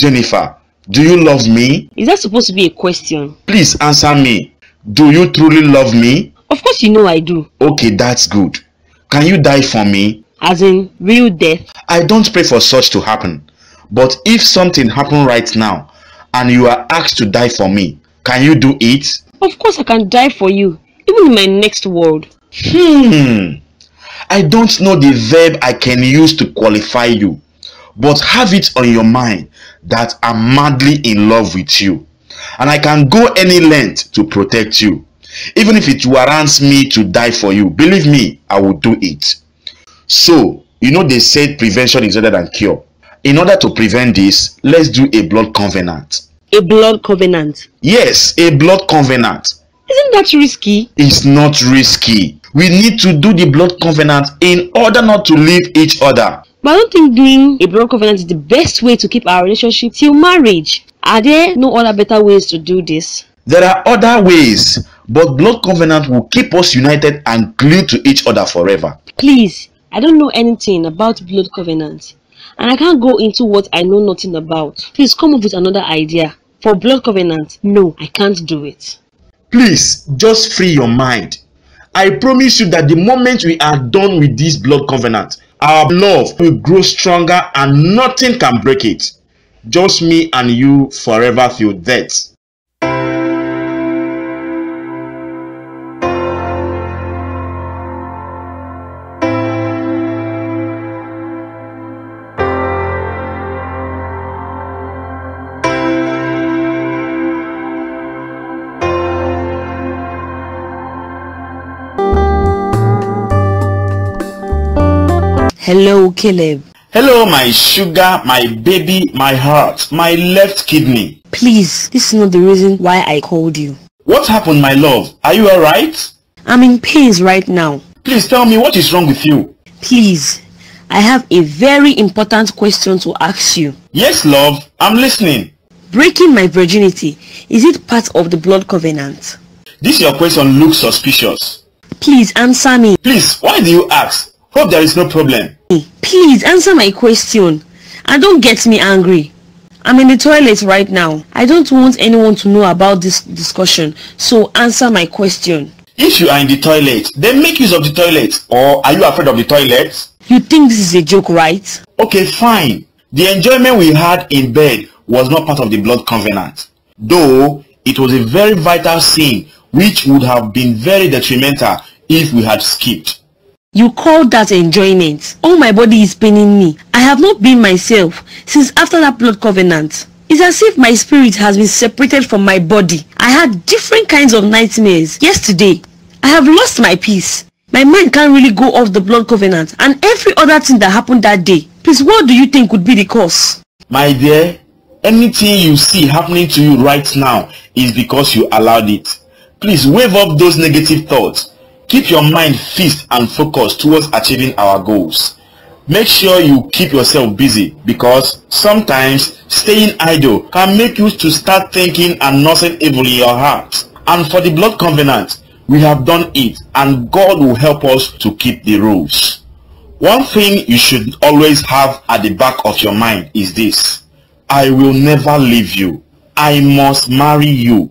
Jenifer, do you love me? Is that supposed to be a question? Please answer me. Do you truly love me? Of course you know I do. Okay, that's good. Can you die for me? As in real death? I don't pray for such to happen. But if something happened right now and you are asked to die for me, can you do it? Of course I can die for you, even in my next world. I don't know the verb I can use to qualify you, but have it on your mind that I'm madly in love with you, and I can go any length to protect you. Even if it warrants me to die for you, believe me, I will do it. So, you know they said prevention is better than cure. In order to prevent this, let's do a blood covenant. A blood covenant? Yes, a blood covenant. Isn't that risky? It's not risky. We need to do the blood covenant in order not to leave each other. But I don't think doing a blood covenant is the best way to keep our relationship till marriage. Are there no other better ways to do this? There are other ways, but blood covenant will keep us united and glued to each other forever. Please, I don't know anything about blood covenant, and I can't go into what I know nothing about. Please come up with another idea. For blood covenant, no, I can't do it. Please, just free your mind. I promise you that the moment we are done with this blood covenant, our love will grow stronger and nothing can break it. Just me and you forever till death. Hello, Caleb. Hello, my sugar, my baby, my heart, my left kidney. Please, this is not the reason why I called you. What happened, my love? Are you alright? I'm in pains right now. Please tell me what is wrong with you. Please, I have a very important question to ask you. Yes, love, I'm listening. Breaking my virginity, is it part of the blood covenant? This your question looks suspicious. Please answer me. Please, why do you ask? Hope there is no problem. Please answer my question and don't get me angry. I'm in the toilet right now. I don't want anyone to know about this discussion, so answer my question. If you are in the toilet, then make use of the toilet. Or are you afraid of the toilet? You think this is a joke, right? Okay, fine. The enjoyment we had in bed was not part of the blood covenant, though it was a very vital sin which would have been very detrimental if we had skipped. You call that enjoyment? Oh, my body is paining me. I have not been myself since after that blood covenant. It's as if my spirit has been separated from my body. I had different kinds of nightmares yesterday. I have lost my peace. My mind can't really go off the blood covenant and every other thing that happened that day. Please, what do you think could be the cause? My dear, anything you see happening to you right now is because you allowed it. Please wave up those negative thoughts. Keep your mind fixed and focused towards achieving our goals. Make sure you keep yourself busy, because sometimes staying idle can make you to start thinking and nursing evil in your heart. And for the blood covenant, we have done it, and God will help us to keep the rules. One thing you should always have at the back of your mind is this: I will never leave you. I must marry you.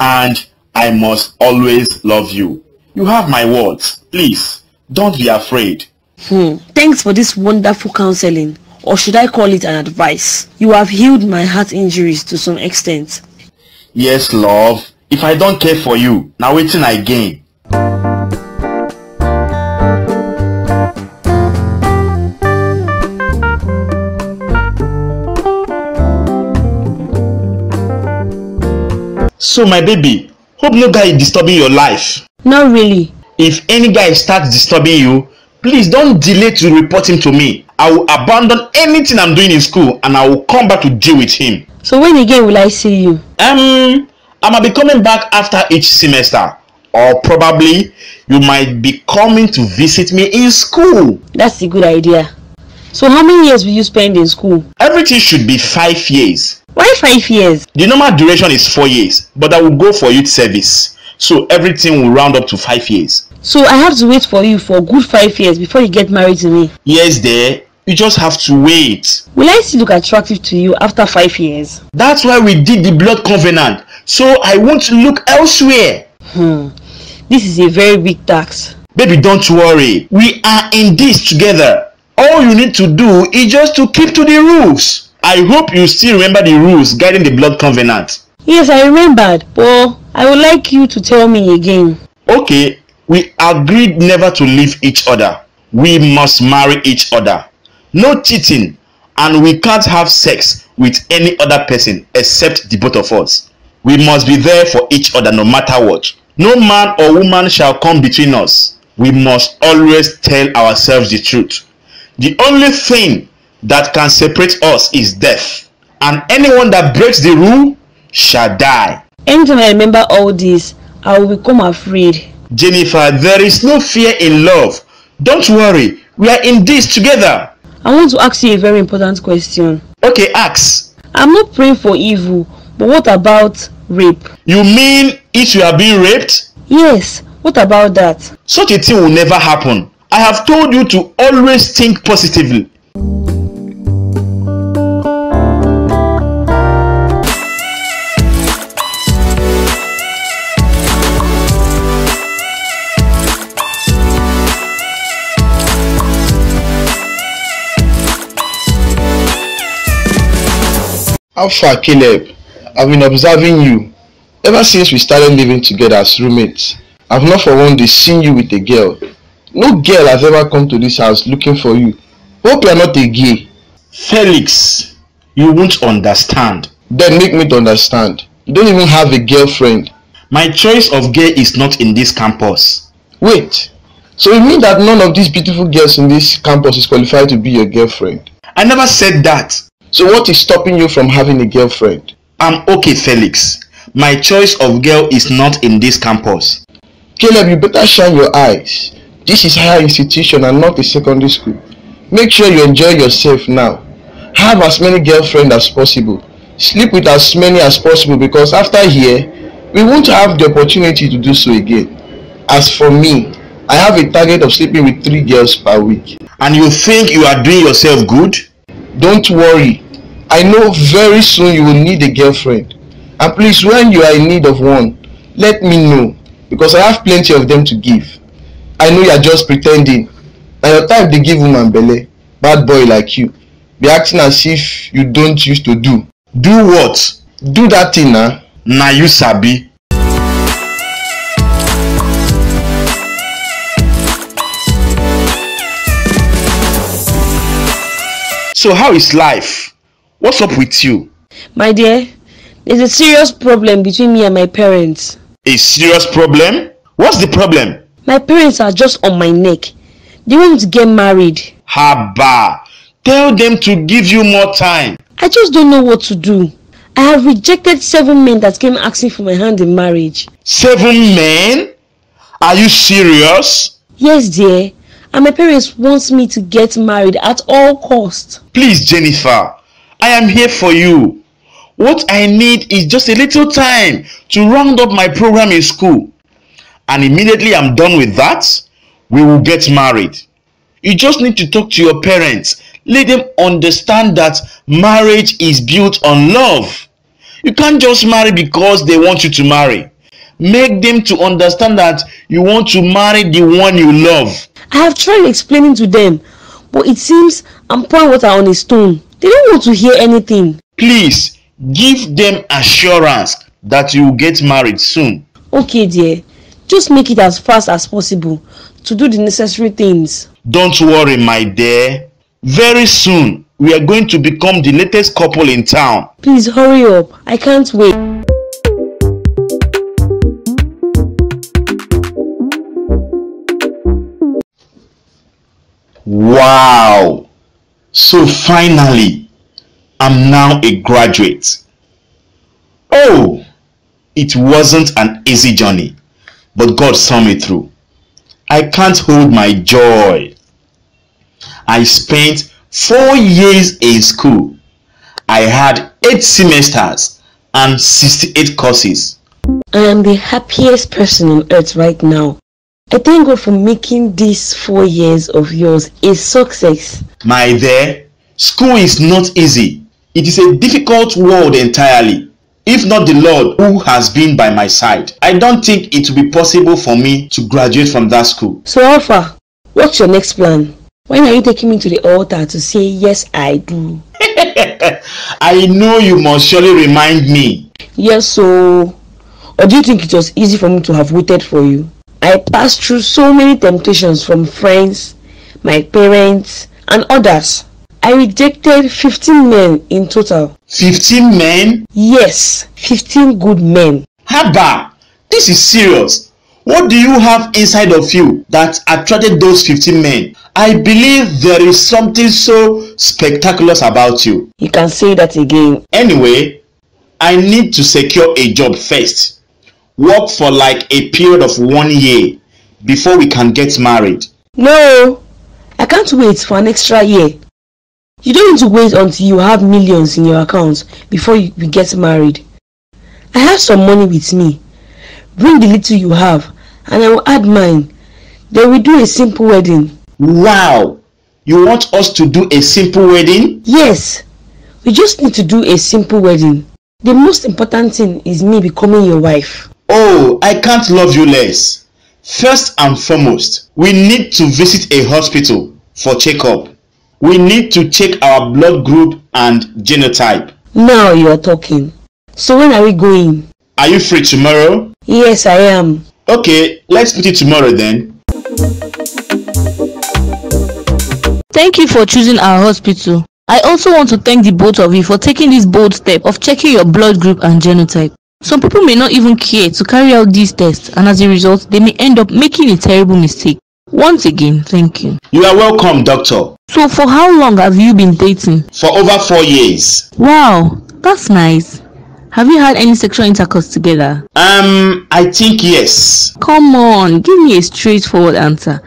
And I must always love you. You have my words. Please, don't be afraid. Thanks for this wonderful counseling, or should I call it an advice. You have healed my heart injuries to some extent. Yes, love. If I don't care for you, now waiting again. So, my baby, hope no guy is disturbing your life. Not really. If any guy starts disturbing you, please don't delay to report him to me. I will abandon anything I'm doing in school and I will come back to deal with him. So when again will I see you? I'ma be coming back after each semester. Or probably, you might be coming to visit me in school. That's a good idea. So how many years will you spend in school? Everything should be 5 years. Why 5 years? The normal duration is 4 years, but I will go for youth service. So everything will round up to 5 years. So I have to wait for you for a good 5 years before you get married to me? Yes, dear. You just have to wait. Will I still look attractive to you after 5 years? That's why we did the blood covenant. So I won't look elsewhere. This is a very big task. Baby, don't worry. We are in this together. All you need to do is just to keep to the rules. I hope you still remember the rules guiding the blood covenant. Yes, I remembered. But I would like you to tell me again. Okay, we agreed never to leave each other. We must marry each other. No cheating, and we can't have sex with any other person except the both of us. We must be there for each other no matter what. No man or woman shall come between us. We must always tell ourselves the truth. The only thing that can separate us is death, and anyone that breaks the rule shall die. Anytime I remember all this, I will become afraid. Jenifer, there is no fear in love. Don't worry, we are in this together. I want to ask you a very important question. Okay, ask. I'm not praying for evil, but what about rape? You mean if you are being raped? Yes, what about that? Such a thing will never happen. I have told you to always think positively. How far, Caleb? I've been observing you ever since we started living together as roommates. I've not for one day seen you with a girl. No girl has ever come to this house looking for you. Hope you are not a gay. Felix, you won't understand. Then make me to understand. You don't even have a girlfriend. My choice of gay is not in this campus. Wait, so you mean that none of these beautiful girls in this campus is qualified to be your girlfriend? I never said that. So what is stopping you from having a girlfriend? I'm okay, Felix. My choice of girl is not in this campus. Caleb, you better shine your eyes. This is higher institution and not a secondary school. Make sure you enjoy yourself now. Have as many girlfriends as possible. Sleep with as many as possible, because after here, we won't have the opportunity to do so again. As for me, I have a target of sleeping with 3 girls per week. And you think you are doing yourself good? Don't worry. I know very soon you will need a girlfriend, and please, when you are in need of one, let me know, because I have plenty of them to give. I know you are just pretending. By the time they give woman belle, bad boy like you be acting as if you don't used to do. Do what? Do that thing now. Nah, you sabi. So how is life? What's up with you? My dear, there's a serious problem between me and my parents. A serious problem? What's the problem? My parents are just on my neck. They want to get married. Haba! Tell them to give you more time. I just don't know what to do. I have rejected 7 men that came asking for my hand in marriage. 7 men? Are you serious? Yes, dear. And my parents want me to get married at all costs. Please, Jenifer. I am here for you. What I need is just a little time to round up my program in school, and immediately I'm done with that, we will get married. You just need to talk to your parents. Let them understand that marriage is built on love. You can't just marry because they want you to marry. Make them to understand that you want to marry the one you love. I have tried explaining to them, but it seems I'm pouring water on a stone. They don't want to hear anything. Please, give them assurance that you will get married soon. Okay, dear. Just make it as fast as possible to do the necessary things. Don't worry, my dear. Very soon, we are going to become the latest couple in town. Please hurry up. I can't wait. Wow! So finally, I'm now a graduate. Oh, it wasn't an easy journey, but God saw me through. I can't hold my joy. I spent 4 years in school. I had 8 semesters and 68 courses. I am the happiest person on earth right now. I thank God for making these 4 years of yours a success. My dear, school is not easy. It is a difficult world entirely. If not the Lord who has been by my side, I don't think it will be possible for me to graduate from that school. So Alpha, what's your next plan? When are you taking me to the altar to say, yes, I do? I know you must surely remind me. Yes, so... Or do you think it was easy for me to have waited for you? I passed through so many temptations from friends, my parents, and others. I rejected 15 men in total. 15 men? Yes, 15 good men. Haba, this is serious. What do you have inside of you that attracted those 15 men? I believe there is something so spectacular about you. You can say that again. Anyway, I need to secure a job first. Work for like a period of 1 year before we can get married. No, I can't wait for an extra year. You don't need to wait until you have millions in your account before you get married. I have some money with me. Bring the little you have and I will add mine. Then we do a simple wedding. Wow! You want us to do a simple wedding? Yes, we just need to do a simple wedding. The most important thing is me becoming your wife. Oh, I can't love you less. First and foremost, we need to visit a hospital for checkup. We need to check our blood group and genotype. Now you are talking. So when are we going? Are you free tomorrow? Yes, I am. Okay, let's put it tomorrow then. Thank you for choosing our hospital. I also want to thank the both of you for taking this bold step of checking your blood group and genotype. Some people may not even care to carry out these tests, and as a result, they may end up making a terrible mistake. Once again, thank you. You are welcome, doctor. So for how long have you been dating? For over 4 years. Wow, that's nice. Have you had any sexual intercourse together? I think yes. Come on, give me a straightforward answer.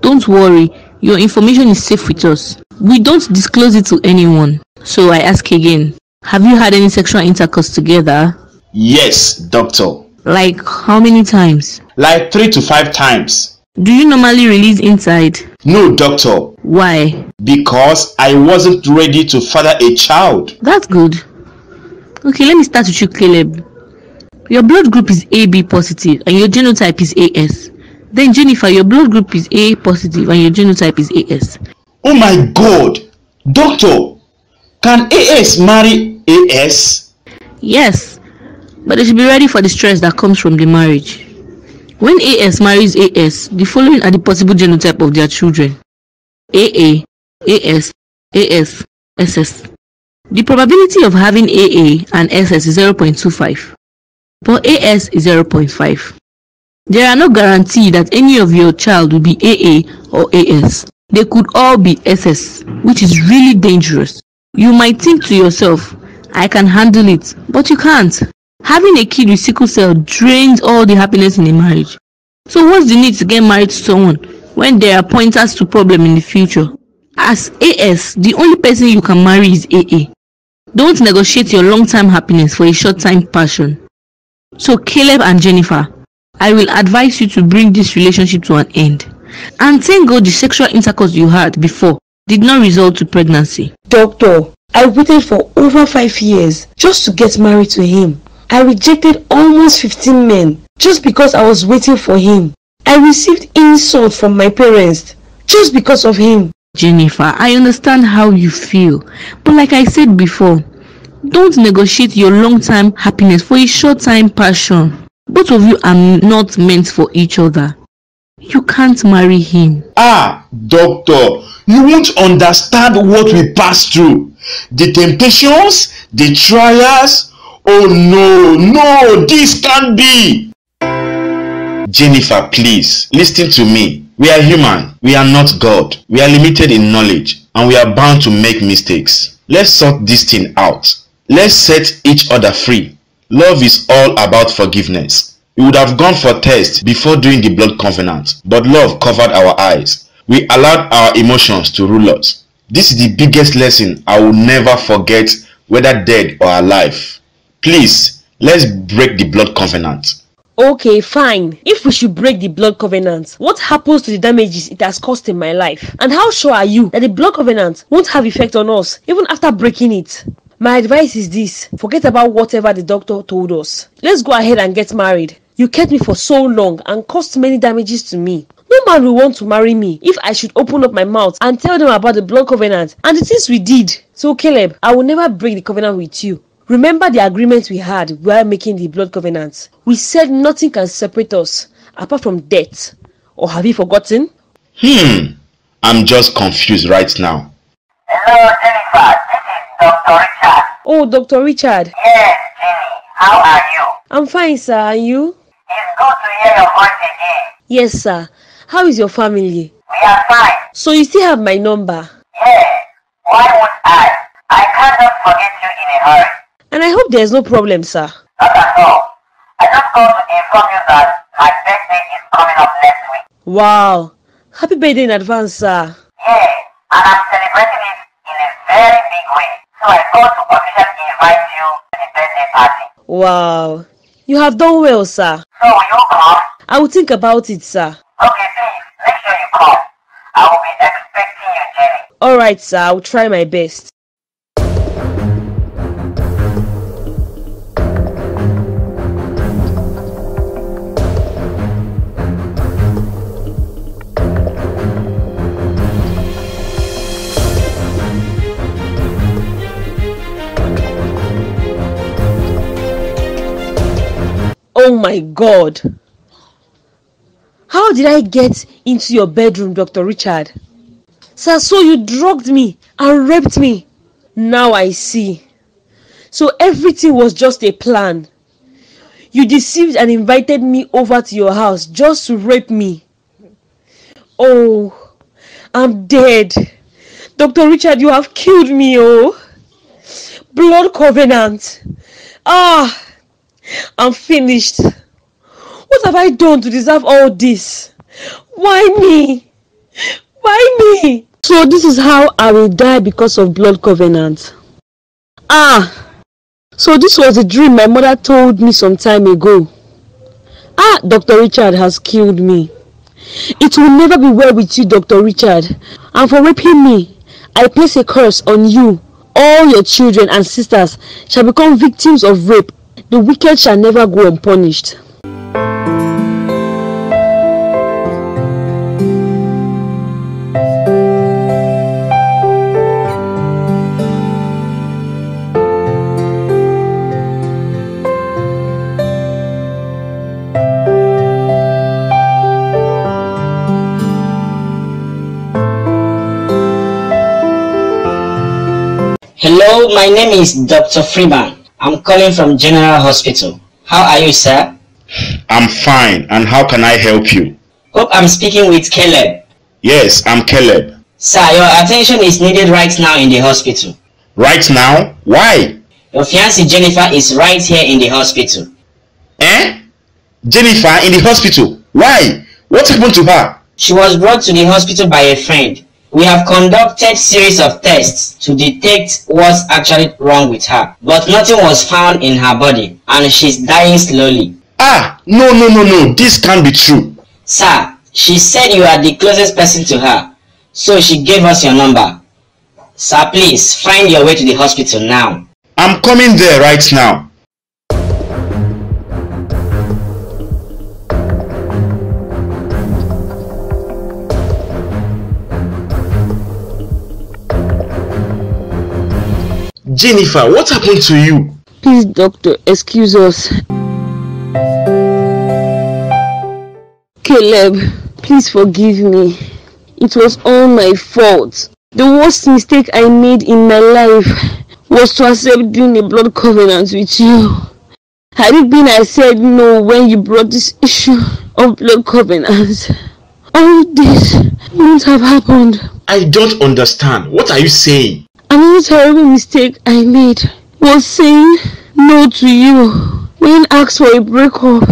Don't worry, your information is safe with us. We don't disclose it to anyone. So I ask again, have you had any sexual intercourse together? Yes, doctor. Like how many times? Like 3 to 5 times. Do you normally release inside? No, doctor. Why? Because I wasn't ready to father a child. That's good. Okay, let me start with you, Caleb. Your blood group is AB positive and your genotype is AS. Then Jenifer, your blood group is A positive and your genotype is AS. Oh my God! Doctor, can AS marry AS? Yes, but they should be ready for the stress that comes from the marriage. When AS marries AS, the following are the possible genotype of their children: AA, AS, AS, SS. The probability of having AA and SS is 0.25, but AS is 0.5. There are no guarantee that any of your child will be AA or AS. They could all be SS, which is really dangerous. You might think to yourself, I can handle it, but you can't. Having a kid with sickle cell drains all the happiness in a marriage. So what's the need to get married to someone when there are pointers to problems in the future? As AS, the only person you can marry is AA. Don't negotiate your long-term happiness for a short-time passion. So Caleb and Jenifer, I will advise you to bring this relationship to an end. And thank God the sexual intercourse you had before did not result to pregnancy. Doctor, I waited for over 5 years just to get married to him. I rejected almost 15 men just because I was waiting for him. I received insults from my parents just because of him. Jenifer, I understand how you feel, but like I said before, don't negotiate your long-time happiness for a short-time passion. Both of you are not meant for each other. You can't marry him. Ah, doctor, you won't understand what we pass through. The temptations, the trials. Oh no, no, this can't be. Jenifer, please, listen to me. We are human. We are not God. We are limited in knowledge and we are bound to make mistakes. Let's sort this thing out. Let's set each other free. Love is all about forgiveness. We would have gone for tests before doing the blood covenant, but love covered our eyes. We allowed our emotions to rule us. This is the biggest lesson I will never forget, whether dead or alive. Please, let's break the blood covenant. Okay, fine. If we should break the blood covenant, what happens to the damages it has caused in my life? And how sure are you that the blood covenant won't have effect on us even after breaking it? My advice is this: forget about whatever the doctor told us. Let's go ahead and get married. You kept me for so long and caused many damages to me. No man will want to marry me if I should open up my mouth and tell them about the blood covenant and the things we did. So Caleb, I will never break the covenant with you. Remember the agreement we had while making the blood covenant. We said nothing can separate us apart from death. Or have you forgotten? I'm just confused right now. Hello, Jenifer. This is Dr. Richard. Oh, Dr. Richard. Yes, Jenny. How are you? I'm fine, sir. And you? It's good to hear your voice again. Yes, sir. How is your family? We are fine. So you still have my number? Yes. Why would I? I cannot forget you in a hurry. And I hope there's no problem, sir. Not at all. I just called to inform you that my birthday is coming up next week. Wow. Happy birthday in advance, sir. Yeah, and I'm celebrating it in a very big way. So I called to officially invite you to the birthday party. Wow. You have done well, sir. So will you come? I will think about it, sir. Okay, please. Make sure you come. I will be expecting you, Jenny. Alright, sir. I will try my best. Oh my God! How did I get into your bedroom, Dr. Richard? Sir, so you drugged me and raped me. Now I see. So everything was just a plan. You deceived and invited me over to your house just to rape me. Oh, I'm dead. Dr. Richard, you have killed me, oh. Blood covenant. Ah! I'm finished. What have I done to deserve all this? Why me? Why me? So this is how I will die because of blood covenant. Ah, so this was a dream my mother told me some time ago. Ah, Dr. Richard has killed me. It will never be well with you, Dr. Richard. And for raping me, I place a curse on you. All your children and sisters shall become victims of rape. The wicked shall never go unpunished. Hello, my name is Dr. Freeman. I'm calling from General Hospital. How are you, sir? I'm fine, and how can I help you? Hope I'm speaking with Caleb. Yes, I'm Caleb. Sir, your attention is needed right now in the hospital. Right now? Why? Your fiancée Jenifer is right here in the hospital. Eh? Jenifer in the hospital? Why? What happened to her? She was brought to the hospital by a friend. We have conducted series of tests to detect what's actually wrong with her, but nothing was found in her body and she's dying slowly. Ah, no, this can't be true. Sir, she said you are the closest person to her, so she gave us your number. Sir, please find your way to the hospital now. I'm coming there right now. Jenifer, what happened to you? Please, doctor, excuse us. Caleb, please forgive me. It was all my fault. The worst mistake I made in my life was to accept doing a blood covenant with you. Had it been I said no when you brought this issue of blood covenants, all this wouldn't have happened. I don't understand. What are you saying? Another terrible mistake I made was saying no to you when asked for a breakup.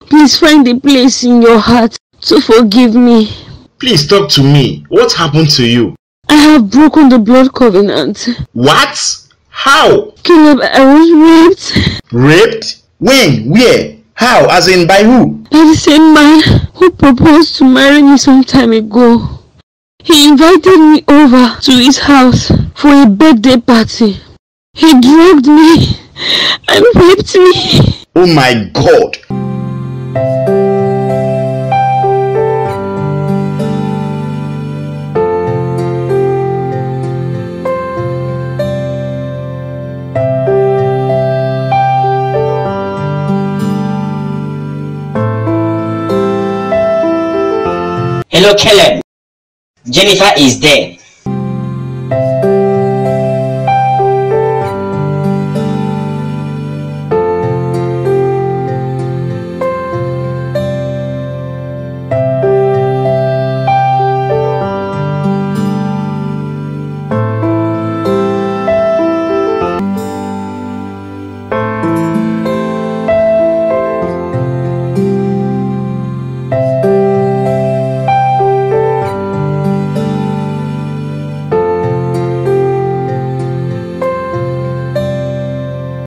Please find a place in your heart to forgive me. Please talk to me. What happened to you? I have broken the blood covenant. What? How? Caleb, I was raped. Raped? When? Where? How? As in by who? By the same man who proposed to marry me some time ago. He invited me over to his house for a birthday party. He drugged me and raped me. Oh my God! Hello, Caleb. Jenifer is there.